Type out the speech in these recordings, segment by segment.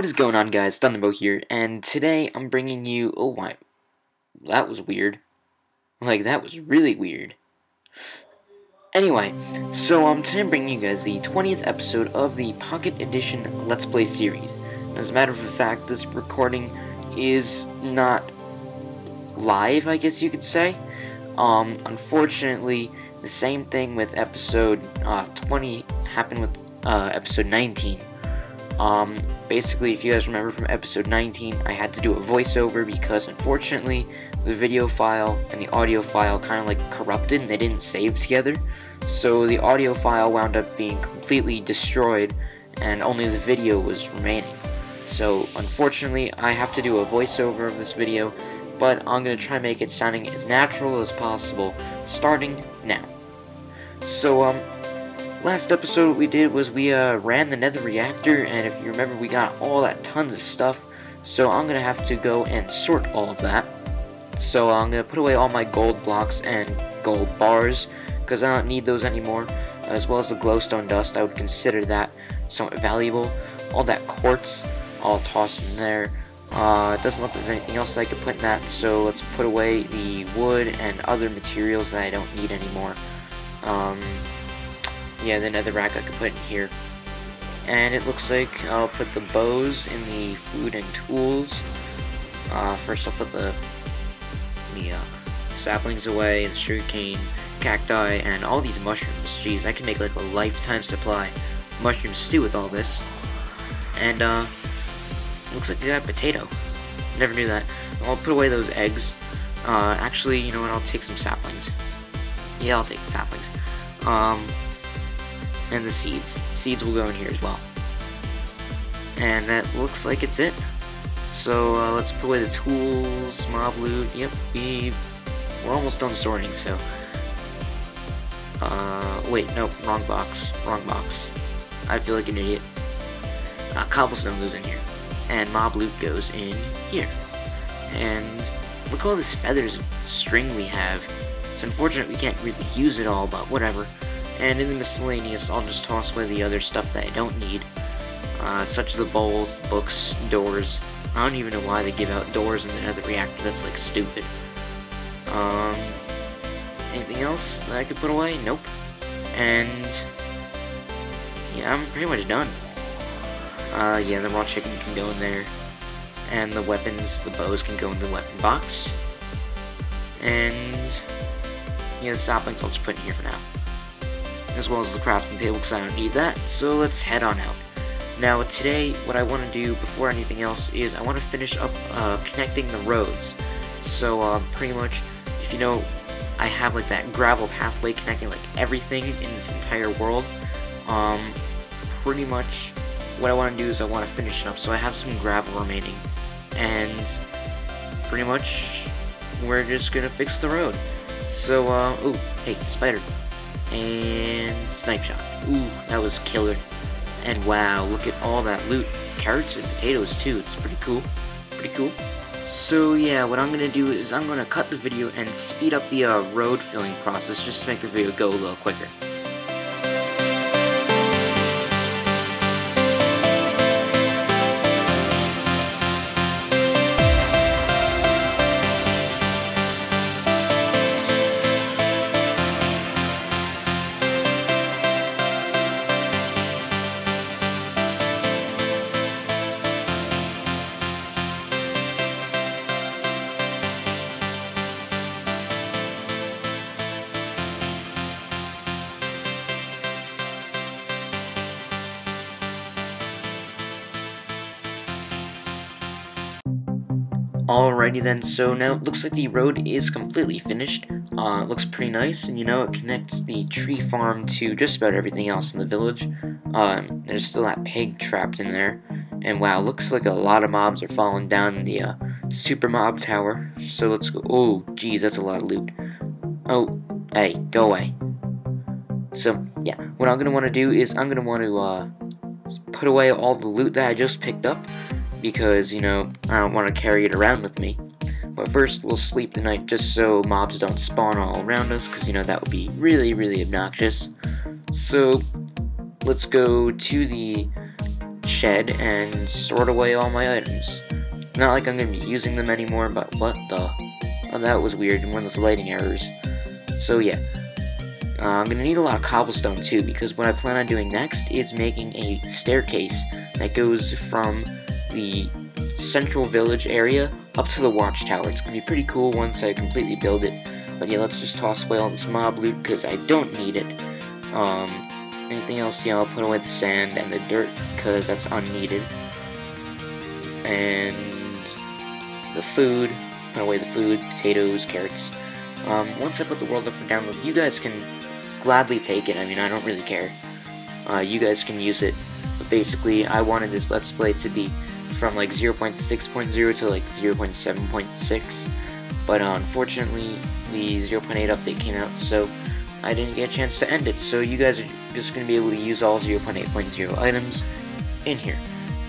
What is going on, guys? Thunderbow here, and today I'm bringing you... Oh, my... That was weird. Like, that was really weird. Anyway, so today I'm bringing you guys the 20th episode of the Pocket Edition Let's Play series. As a matter of fact, this recording is not live, I guess you could say. Unfortunately, the same thing with episode 20 happened with episode 19. Basically, if you guys remember from episode 19, I had to do a voiceover because, unfortunately, the video file and the audio file kind of, like, corrupted and they didn't save together. So the audio file wound up being completely destroyed and only the video was remaining. So, unfortunately, I have to do a voiceover of this video, but I'm going to try and make it sounding as natural as possible, starting now. So, last episode what we did was we ran the nether reactor, and if you remember, we got all that tons of stuff, so I'm gonna have to go and sort all of that. So I'm gonna put away all my gold blocks and gold bars because I don't need those anymore, as well as the glowstone dust. I would consider that somewhat valuable. All that quartz I'll toss in there. It doesn't look like there's anything else that I could put in that, so let's put away the wood and other materials that I don't need anymore. Yeah, the nether rack I could put in here. And it looks like I'll put the bows in the food and tools. First I'll put the saplings away, and the sugarcane, cacti, and all these mushrooms. Jeez, I can make like a lifetime supply of mushroom stew with all this. And looks like they got a potato. Never knew that. I'll put away those eggs. Actually, you know what, I'll take some saplings. Yeah, I'll take the saplings. And the seeds. Seeds will go in here as well. And that looks like it's it. So let's put away the tools, mob loot. Yep, we're almost done sorting, so... wait, nope, wrong box. Wrong box. I feel like an idiot. Cobblestone goes in here. And mob loot goes in here. And look at all this feathers and string we have. It's unfortunate we can't really use it all, but whatever. And in the miscellaneous, I'll just toss away the other stuff that I don't need, such as the bowls, books, doors. I don't even know why they give out doors in the nether reactor, that's like stupid. Anything else that I could put away? Nope. And yeah, I'm pretty much done. Yeah, the raw chicken can go in there, and the weapons, the bows can go in the weapon box. And yeah, the saplings I'll just put in here for now, as well as the crafting table because I don't need that, so let's head on out. Now today, what I want to do before anything else is I want to finish up connecting the roads. So pretty much, if you know, I have like that gravel pathway connecting like everything in this entire world. Pretty much what I want to do is I want to finish it up, so I have some gravel remaining. And pretty much, we're just going to fix the road. So, ooh, hey, spider. And snipe shot. Ooh, that was killer. And wow, look at all that loot. Carrots and potatoes too. It's pretty cool. Pretty cool. So yeah, what I'm gonna do is I'm gonna cut the video and speed up the road filling process just to make the video go a little quicker. Alrighty then, so now it looks like the road is completely finished. It looks pretty nice, and you know, it connects the tree farm to just about everything else in the village. There's still that pig trapped in there, and wow, looks like a lot of mobs are falling down the super mob tower. So let's go. Oh, geez, that's a lot of loot. Oh, hey, go away. So yeah, what I'm gonna want to do is I'm gonna want to put away all the loot that I just picked up, because, you know, I don't want to carry it around with me. But first, we'll sleep the night just so mobs don't spawn all around us, because, you know, that would be really, really obnoxious. So, let's go to the shed and stored away all my items. Not like I'm going to be using them anymore, but what the... Oh, that was weird, one of those lighting errors. So yeah, I'm going to need a lot of cobblestone too, because what I plan on doing next is making a staircase that goes from the central village area up to the watchtower. It's going to be pretty cool once I completely build it. But yeah, let's just toss away all this mob loot, because I don't need it. Anything else, yeah, I'll put away the sand and the dirt, because that's unneeded. And the food, put away the food, potatoes, carrots. Once I put the world up for download, you guys can gladly take it. I mean, I don't really care. You guys can use it. But basically, I wanted this Let's Play to be from like 0.6.0 to like 0.7.6. But unfortunately, the 0.8 update came out, so I didn't get a chance to end it. So you guys are just going to be able to use all 0.8.0 items in here.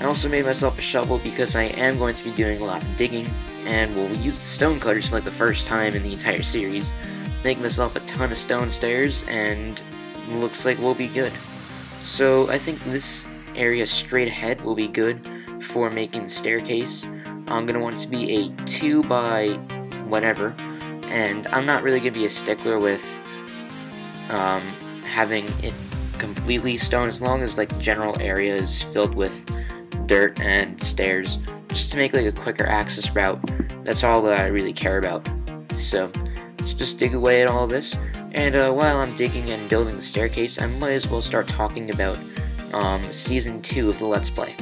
I also made myself a shovel because I am going to be doing a lot of digging, and we'll use the stone cutters for like the first time in the entire series. Make myself a ton of stone stairs, and looks like we'll be good. So I think this area straight ahead will be good for making the staircase. I'm going to want it to be a 2 by whatever, and I'm not really going to be a stickler with having it completely stone, as long as like the general area is filled with dirt and stairs, just to make like a quicker access route. That's all that I really care about. So let's just dig away at all this, and while I'm digging and building the staircase, I might as well start talking about season 2 of the Let's Play.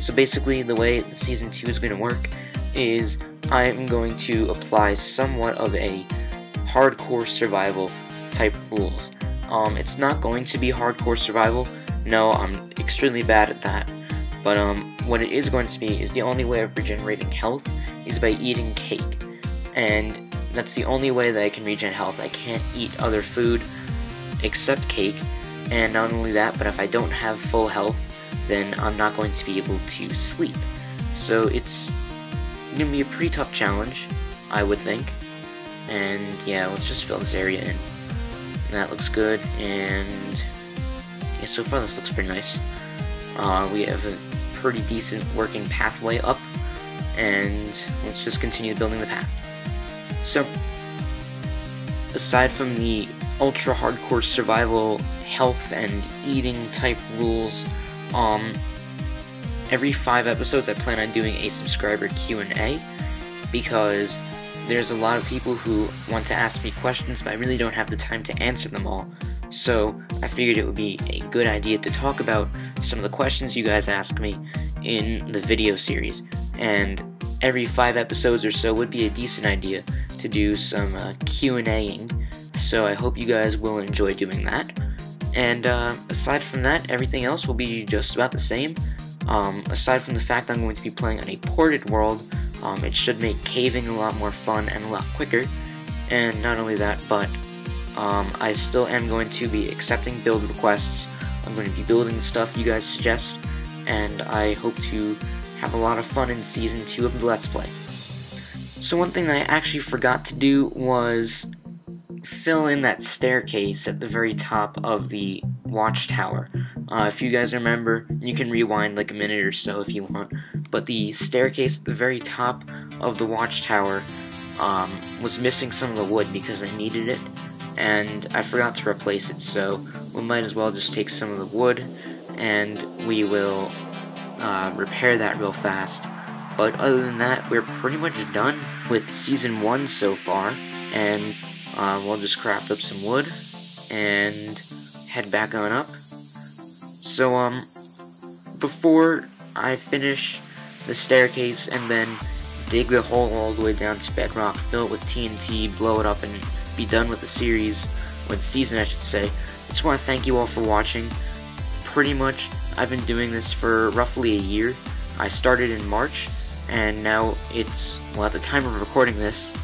So basically, the way that season 2 is going to work is I'm going to apply somewhat of a hardcore survival type rules. It's not going to be hardcore survival. No, I'm extremely bad at that. But what it is going to be is the only way of regenerating health is by eating cake. And that's the only way that I can regen health. I can't eat other food except cake. And not only that, but if I don't have full health, then I'm not going to be able to sleep. So it's going to be a pretty tough challenge, I would think. And yeah, let's just fill this area in. That looks good, and yeah, so far this looks pretty nice. We have a pretty decent working pathway up, and let's just continue building the path. So, aside from the ultra hardcore survival, health, and eating type rules, every 5 episodes I plan on doing a subscriber Q&A, because there's a lot of people who want to ask me questions, but I really don't have the time to answer them all. So I figured it would be a good idea to talk about some of the questions you guys ask me in the video series. And every 5 episodes or so would be a decent idea to do some Q&A-ing. So I hope you guys will enjoy doing that. And aside from that, everything else will be just about the same. Aside from the fact I'm going to be playing on a ported world, it should make caving a lot more fun and a lot quicker. And not only that, but I still am going to be accepting build requests. I'm going to be building stuff you guys suggest, and I hope to have a lot of fun in Season 2 of the Let's Play. So one thing that I actually forgot to do was fill in that staircase at the very top of the watchtower. If you guys remember, you can rewind like a minute or so if you want, but the staircase at the very top of the watchtower was missing some of the wood because I needed it, and I forgot to replace it, so we might as well just take some of the wood, and we will repair that real fast. But other than that, we're pretty much done with Season 1 so far, and we'll just craft up some wood, and head back on up. So, before I finish the staircase and then dig the hole all the way down to bedrock, fill it with TNT, blow it up, and be done with the series, with season I should say, I just want to thank you all for watching. Pretty much, I've been doing this for roughly a year. I started in March, and now it's, well, at the time of recording this,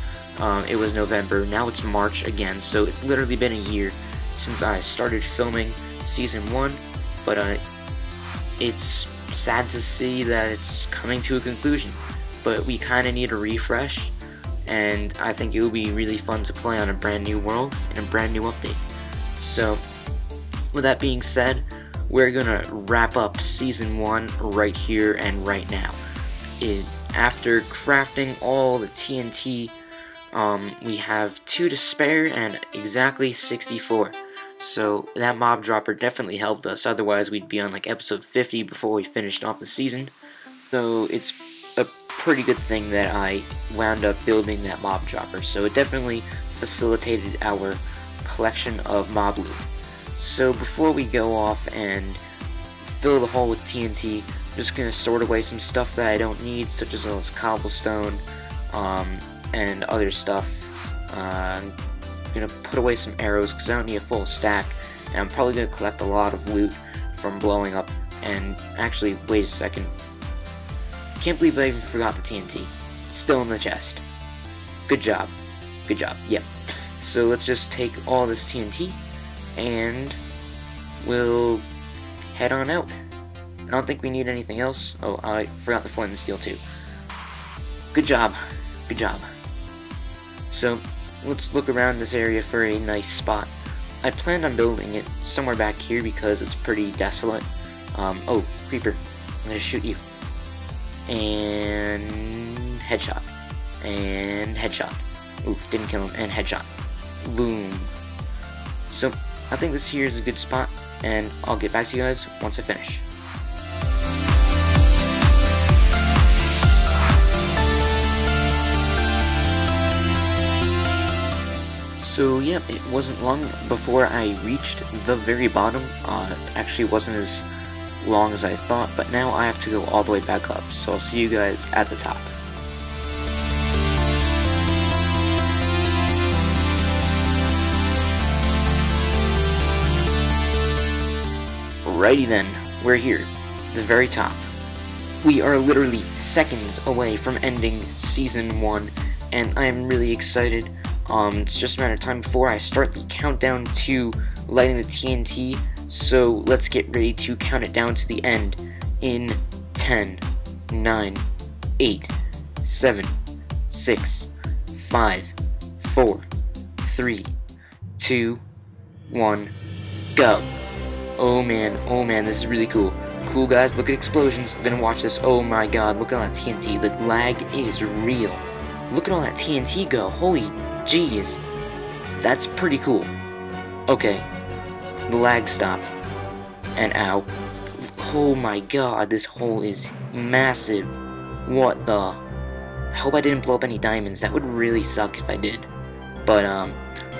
it was November, now it's March again, so it's literally been a year since I started filming Season 1, but it's sad to see that it's coming to a conclusion, but we kind of need a refresh, and I think it will be really fun to play on a brand new world and a brand new update. So, with that being said, we're gonna wrap up season 1 right here and right now. After crafting all the TNT, we have 2 to spare and exactly 64. So that mob dropper definitely helped us, otherwise we'd be on like episode 50 before we finished off the season. So it's a pretty good thing that I wound up building that mob dropper, so it definitely facilitated our collection of mob loot. So before we go off and fill the hole with TNT, I'm just going to sort away some stuff that I don't need, such as all this cobblestone and other stuff. I'm going to put away some arrows because I don't need a full stack, and I'm probably going to collect a lot of loot from blowing up. And actually, wait a second, can't believe I even forgot the TNT. It's still in the chest. Good job. Good job. Yep. So let's just take all this TNT and we'll head on out. I don't think we need anything else. Oh, I forgot the flint and steel too. Good job. Good job. So let's look around this area for a nice spot. I planned on building it somewhere back here because it's pretty desolate. Oh, creeper. I'm gonna shoot you. And headshot. And headshot. Oof, didn't kill him. And headshot. Boom. So I think this here is a good spot, and I'll get back to you guys once I finish. So yeah, it wasn't long before I reached the very bottom. It actually wasn't as long as I thought, but now I have to go all the way back up, so I'll see you guys at the top. Alrighty then, we're here, the very top. We are literally seconds away from ending season 1, and I am really excited. It's just a matter of time before I start the countdown to lighting the TNT. So let's get ready to count it down to the end in 10, 9, 8, 7, 6, 5, 4, 3, 2, 1, go. Oh man, this is really cool. Cool guys, look at explosions, then watch this. Oh my god, look at all that TNT, the lag is real. Look at all that TNT go, holy jeez. That's pretty cool. Okay. The lag stopped, and ow, oh my god, this hole is massive. What the, I hope I didn't blow up any diamonds, that would really suck if I did, but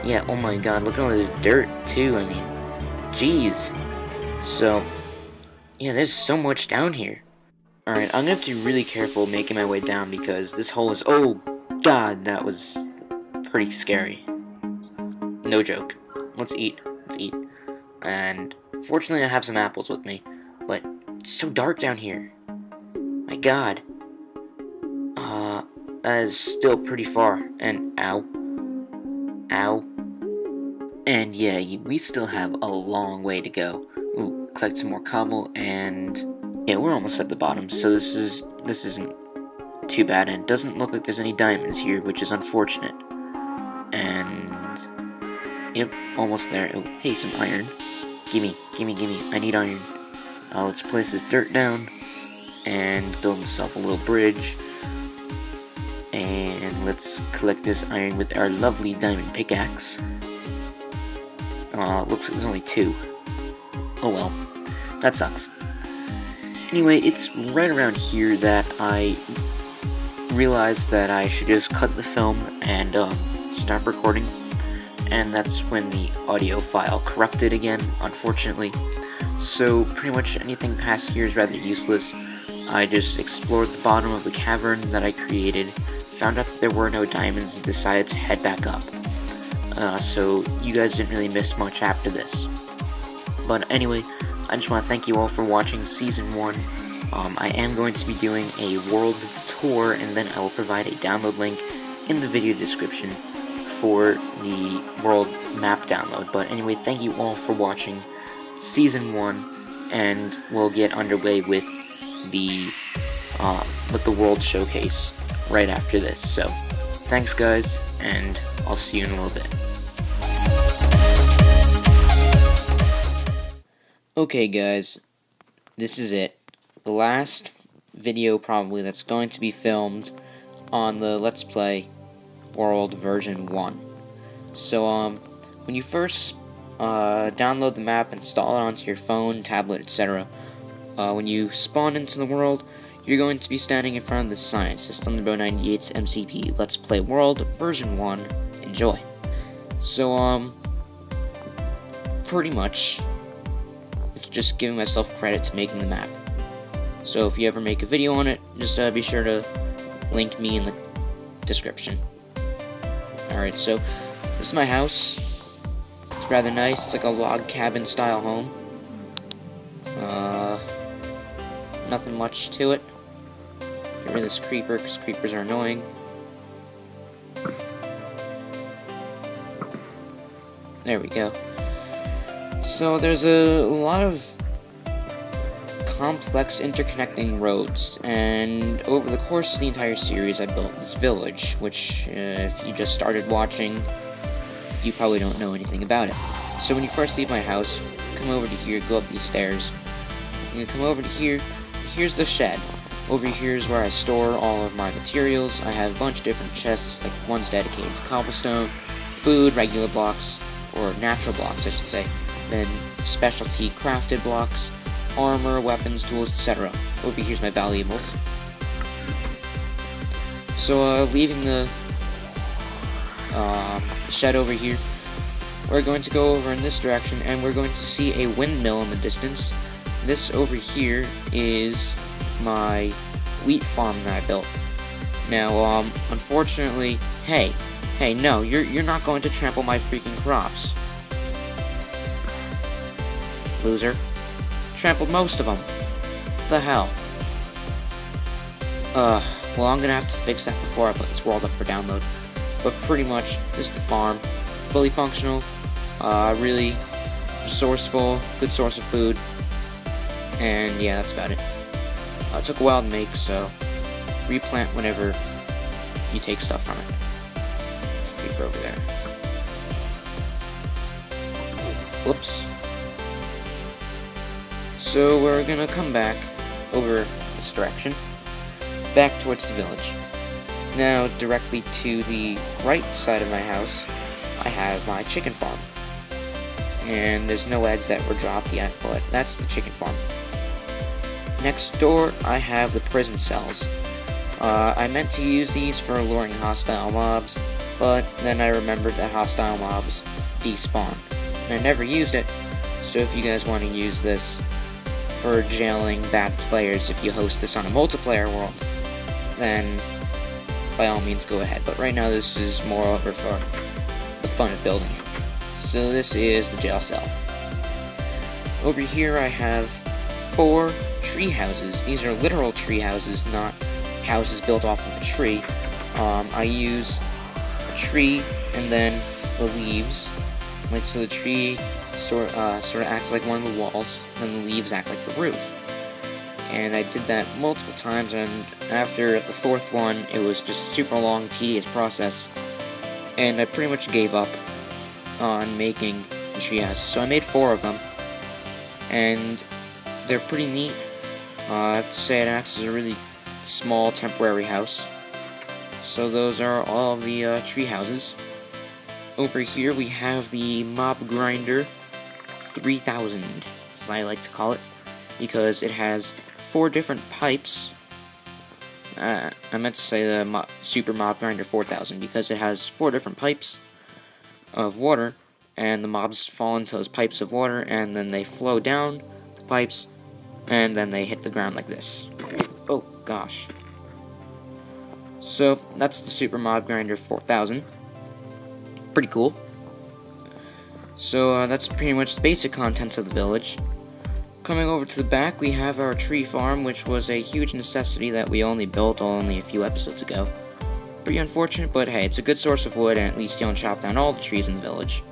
yeah, oh my god, look at all this dirt too, I mean, jeez. So, yeah, there's so much down here. Alright, I'm gonna have to be really careful making my way down because this hole is, oh god, that was pretty scary, no joke. Let's eat, let's eat. And fortunately I have some apples with me, but it's so dark down here. My god. That is still pretty far, and ow. Ow. And yeah, we still have a long way to go. Ooh, collect some more cobble, and yeah, we're almost at the bottom, so this isn't too bad, and it doesn't look like there's any diamonds here, which is unfortunate. Yep, almost there. Oh, hey, some iron. Gimme, gimme, gimme. I need iron. Let's place this dirt down and build myself a little bridge. And let's collect this iron with our lovely diamond pickaxe. Looks like there's only 2. Oh well, that sucks. Anyway, it's right around here that I realized that I should just cut the film and stop recording. And that's when the audio file corrupted again, unfortunately. So pretty much anything past here is rather useless. I just explored the bottom of the cavern that I created, found out that there were no diamonds, and decided to head back up. So you guys didn't really miss much after this. But anyway, I just want to thank you all for watching Season 1. I am going to be doing a world tour, and then I will provide a download link in the video description for the world map download. But anyway, thank you all for watching season 1, and we'll get underway with the world showcase right after this. So thanks guys, and I'll see you in a little bit. Okay guys, this is it. The last video probably that's going to be filmed on the Let's Play World version 1. So when you first download the map, install it onto your phone, tablet, etc. When you spawn into the world, you're going to be standing in front of this sign. It says ThunderBow98's MCP Let's Play World version 1. Enjoy. So pretty much just giving myself credit to making the map. So if you ever make a video on it, just be sure to link me in the description. Alright, so this is my house. It's rather nice. It's like a log cabin style home. Nothing much to it. Get rid of this creeper, because creepers are annoying. There we go. So there's a lot of complex interconnecting roads, and over the course of the entire series I built this village, which if you just started watching, you probably don't know anything about it. So when you first leave my house, come over to here, go up these stairs, and you come over to here, here's the shed. Over here is where I store all of my materials. I have a bunch of different chests, like one's dedicated to cobblestone, food, regular blocks, or natural blocks I should say, then specialty crafted blocks, armor, weapons, tools, etc. Over here's my valuables. So leaving the shed over here, we're going to go over in this direction and we're going to see a windmill in the distance. This over here is my wheat farm that I built. Now unfortunately, hey no, you're not going to trample my freaking crops. Loser. Trampled most of them. The hell. Well, I'm gonna have to fix that before I put this world up for download. But pretty much, this is the farm. Fully functional, really resourceful, good source of food. And yeah, that's about it. It took a while to make, so replant whenever you take stuff from it. Creeper over there. Whoops. So we're gonna come back over this direction, back towards the village. Now directly to the right side of my house, I have my chicken farm. And there's no eggs that were dropped yet, but that's the chicken farm. Next door, I have the prison cells. I meant to use these for luring hostile mobs, but then I remembered that hostile mobs despawn. And I never used it, so if you guys want to use this for jailing bad players, if you host this on a multiplayer world, then by all means go ahead, but right now this is more over for the fun of building it. So this is the jail cell. Over here I have 4 tree houses. These are literal tree houses, not houses built off of a tree. I use a tree and then the leaves, like so the tree sort of acts like one of the walls, and then the leaves act like the roof. And I did that multiple times, and after the 4th one, it was just a super long, tedious process, and I pretty much gave up on making the tree houses. So I made 4 of them, and they're pretty neat. I'd say it acts as a really small, temporary house. So those are all of the tree houses. Over here we have the Mob Grinder 3000, as I like to call it, because it has 4 different pipes. I meant to say the Super Mob Grinder 4000, because it has 4 different pipes of water, and the mobs fall into those pipes of water, and then they flow down the pipes, and then they hit the ground like this. Oh, gosh. So, that's the Super Mob Grinder 4000. Pretty cool. So that's pretty much the basic contents of the village. Coming over to the back, we have our tree farm, which was a huge necessity that we only built only a few episodes ago. Pretty unfortunate, but hey, it's a good source of wood, and at least you don't chop down all the trees in the village.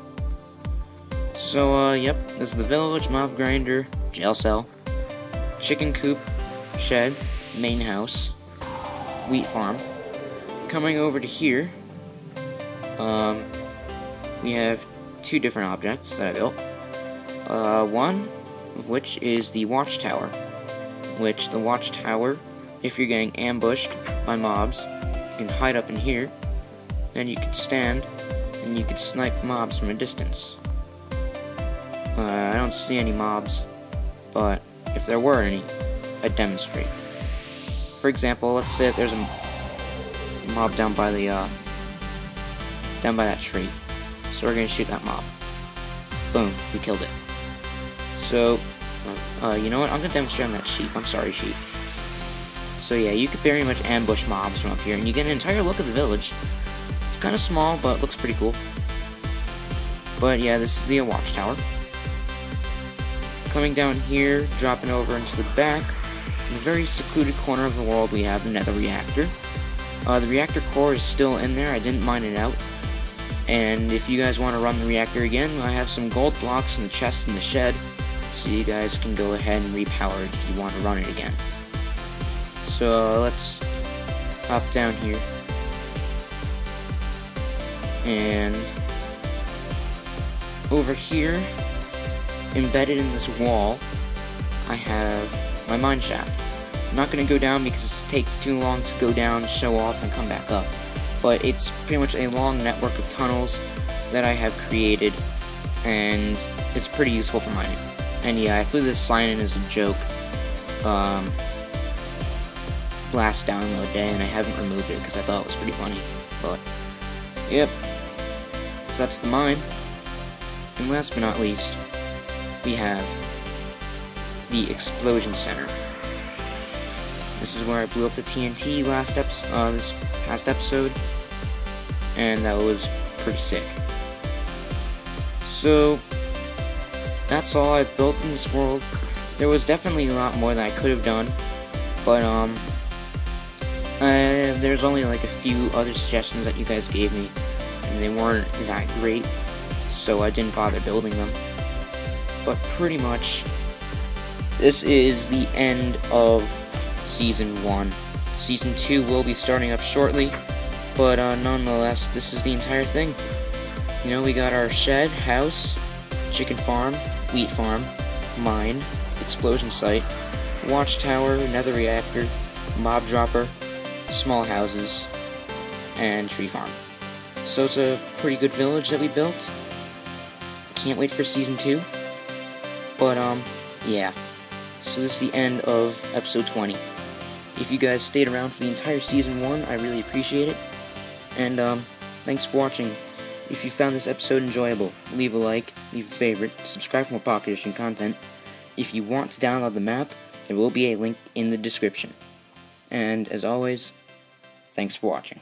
So yep, this is the village, mob grinder, jail cell, chicken coop, shed, main house, wheat farm. Coming over to here, we have 2 different objects that I built. One which is the watchtower. Which the watchtower, if you're getting ambushed by mobs, you can hide up in here, then you can stand and you can snipe mobs from a distance. I don't see any mobs, but if there were any, I'd demonstrate. For example, let's say there's a mob down by the down by that tree, so we're gonna shoot that mob. Boom, we killed it. So, you know what? I'm gonna demonstrate on that sheep. I'm sorry, sheep. So yeah, you could very much ambush mobs from up here, and you get an entire look of the village. It's kind of small, but it looks pretty cool. But yeah, this is the watchtower. Coming down here, dropping over into the back, in the very secluded corner of the world, we have the nether reactor. The reactor core is still in there. I didn't mine it out. And if you guys want to run the reactor again, I have some gold blocks in the chest in the shed, so you guys can go ahead and repower it if you want to run it again. So let's hop down here, and over here, embedded in this wall, I have my mine shaft. I'm not going to go down because it takes too long to go down, show off, and come back up. But it's pretty much a long network of tunnels that I have created, and it's pretty useful for mining. And yeah, I threw this sign in as a joke last download day, and I haven't removed it because I thought it was pretty funny. But yep, so that's the mine. And last but not least, we have the explosion center. This is where I blew up the TNT this past episode, and that was pretty sick. So that's all I've built in this world. There was definitely a lot more that I could have done, but there's only like a few other suggestions that you guys gave me, and they weren't that great, so I didn't bother building them. But pretty much, this is the end of Season 1. Season 2 will be starting up shortly, but nonetheless, this is the entire thing. You know, we got our shed, house, chicken farm, wheat farm, mine, explosion site, watchtower, nether reactor, mob dropper, small houses, and tree farm. So it's a pretty good village that we built. Can't wait for Season 2. But, yeah. So this is the end of Episode 20. If you guys stayed around for the entire Season 1, I really appreciate it. And, thanks for watching. If you found this episode enjoyable, leave a like, leave a favorite, subscribe for more Pocket Edition content. If you want to download the map, there will be a link in the description. And, as always, thanks for watching.